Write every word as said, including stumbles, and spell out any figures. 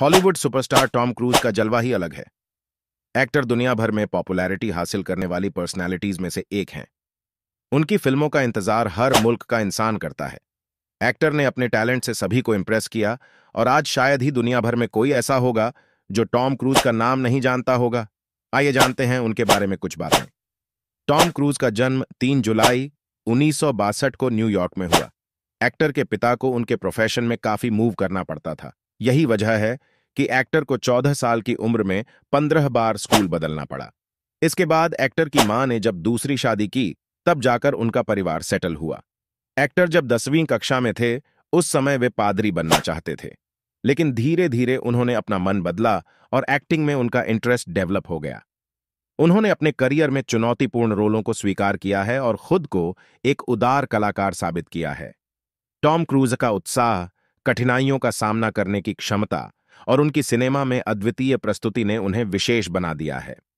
Hollywood superstar Tom cruise का जलवा ही अलग है। एक्टर दुनिया भर में पॉपुलैरिटी हासिल करने वाली पर्सनालिटीज में से एक हैं। उनकी फिल्मों का इंतजार हर मुल्क का इंसान करता है। एक्टर ने अपने टैलेंट से सभी को इम्प्रेस किया और आज शायद ही दुनिया भर में कोई ऐसा होगा जो टॉम क्रूज का नाम नहीं जानता होगा। आइए जानते हैं उनके बारे में कुछ बातें। टॉम क्रूज का जन्म तीन जुलाई उन्नीस सौ बासठ को न्यूयॉर्क में हुआ। एक्टर के पिता को उनके प्रोफेशन में काफी मूव करना पड़ता था। यही वजह है कि एक्टर को चौदह साल की उम्र में पंद्रह बार स्कूल बदलना पड़ा। इसके बाद एक्टर की मां ने जब दूसरी शादी की, तब जाकर उनका परिवार सेटल हुआ। एक्टर जब दसवीं कक्षा में थे, उस समय वे पादरी बनना चाहते थे, लेकिन धीरे धीरे उन्होंने अपना मन बदला और एक्टिंग में उनका इंटरेस्ट डेवलप हो गया। उन्होंने अपने करियर में चुनौतीपूर्ण रोलों को स्वीकार किया है और खुद को एक उदार कलाकार साबित किया है। टॉम क्रूज का उत्साह, कठिनाइयों का सामना करने की क्षमता और उनकी सिनेमा में अद्वितीय प्रस्तुति ने उन्हें विशेष बना दिया है।